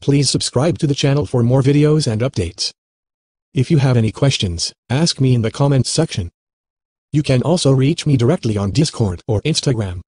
Please subscribe to the channel for more videos and updates. If you have any questions, ask me in the comments section. You can also reach me directly on Discord or Instagram.